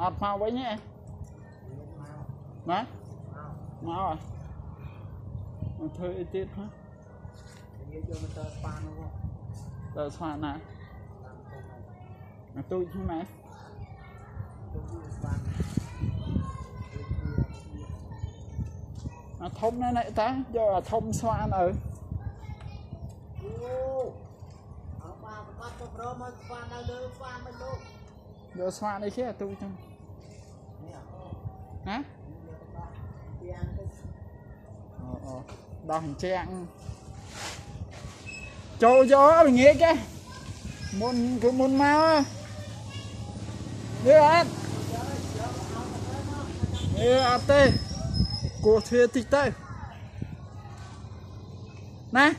Apa wenya? Má? Má à? Thôi tiết hả? Tờ xoan à? Tôi chứ mẹ? Thông này nãy ta, giờ là thông xoan ở. Giờ xoan đây chứ là tôi chăng? Hả? Đồng trang châu gió mình nghĩ cái muốn cứ muốn mau như ăn như ăn tê cổ thuyền tịch tây nè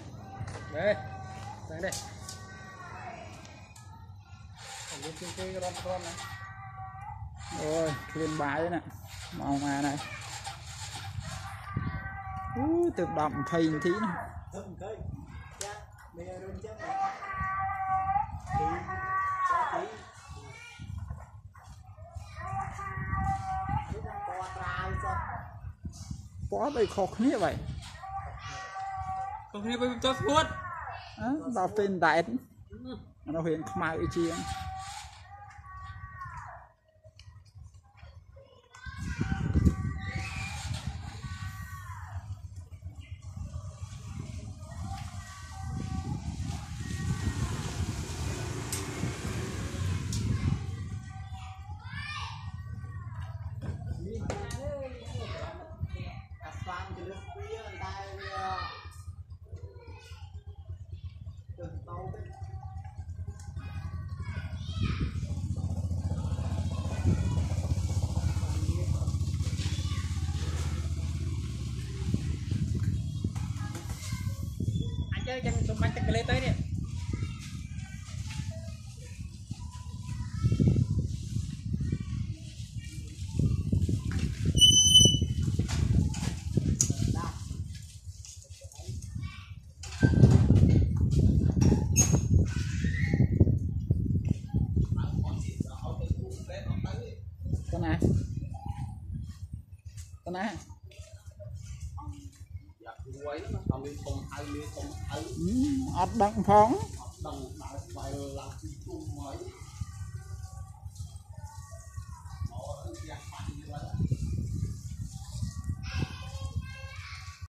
đây đây đây rồi lên bài này màu mà này. Từ đậm thầy một tí nè. Có đây khó khăn vậy. Khó khăn với chó suốt. Đó tên đại. Nó hiện khám ai chiếm. Jangan sempat tergelet ini. Kena, kena. Ất đặng phóng.